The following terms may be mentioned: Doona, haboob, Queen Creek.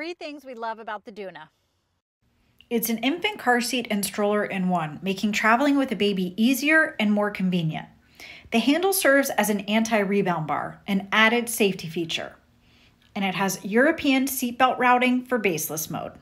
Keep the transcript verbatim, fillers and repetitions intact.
Three things we love about the Doona. It's an infant car seat and stroller in one, making traveling with a baby easier and more convenient. The handle serves as an anti-rebound bar, an added safety feature. And it has European seatbelt routing for baseless mode.